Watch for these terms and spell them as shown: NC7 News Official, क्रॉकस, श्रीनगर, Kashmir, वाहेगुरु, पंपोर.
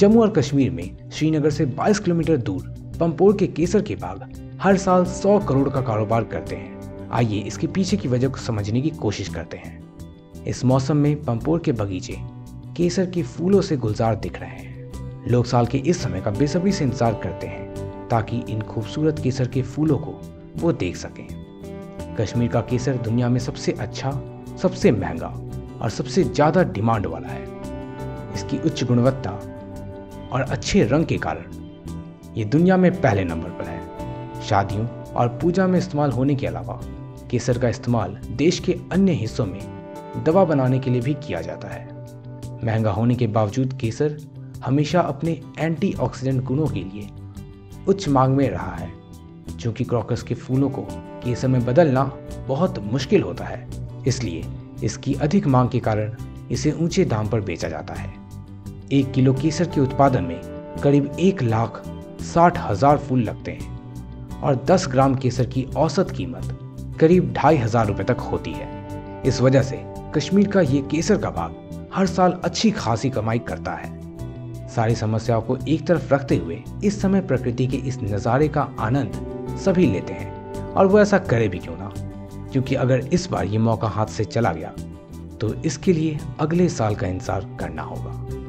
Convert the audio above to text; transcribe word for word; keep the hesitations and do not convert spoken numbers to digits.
जम्मू और कश्मीर में श्रीनगर से बाईस किलोमीटर दूर पंपोर के केसर के बाग हर साल सौ करोड़ का कारोबार करते हैं। आइए इसके पीछे की वजह को समझने की कोशिश करते हैं। इस मौसम में पंपोर के बगीचे केसर के फूलों से गुलजार दिख रहे हैं। लोग साल के इस समय का बेसब्री से इंतजार करते हैं ताकि इन खूबसूरत केसर के फूलों को वो देख सकें। कश्मीर का केसर दुनिया में सबसे अच्छा, सबसे महंगा और सबसे ज़्यादा डिमांड वाला है। इसकी उच्च गुणवत्ता और अच्छे रंग के कारण ये दुनिया में पहले नंबर पर है। शादियों और पूजा में इस्तेमाल होने के अलावा केसर का इस्तेमाल देश के अन्य हिस्सों में दवा बनाने के लिए भी किया जाता है। महंगा होने के बावजूद केसर हमेशा अपने एंटीऑक्सीडेंट गुणों के लिए उच्च मांग में रहा है। चूँकि क्रॉकस के फूलों को केसर में बदलना बहुत मुश्किल होता है, इसलिए इसकी अधिक मांग के कारण इसे ऊंचे दाम पर बेचा जाता है। एक किलो केसर के उत्पादन में करीब एक लाख साठ हजार फूल लगते हैं और दस ग्राम केसर की औसत कीमत करीब ढाई हजार रुपये तक होती है। इस वजह से कश्मीर का ये केसर का बाग हर साल अच्छी खासी कमाई करता है। सारी समस्याओं को एक तरफ रखते हुए इस समय प्रकृति के इस नज़ारे का आनंद सभी लेते हैं और वो ऐसा करे भी क्यों ना, क्योंकि अगर इस बार ये मौका हाथ से चला गया तो इसके लिए अगले साल का इंतजार करना होगा।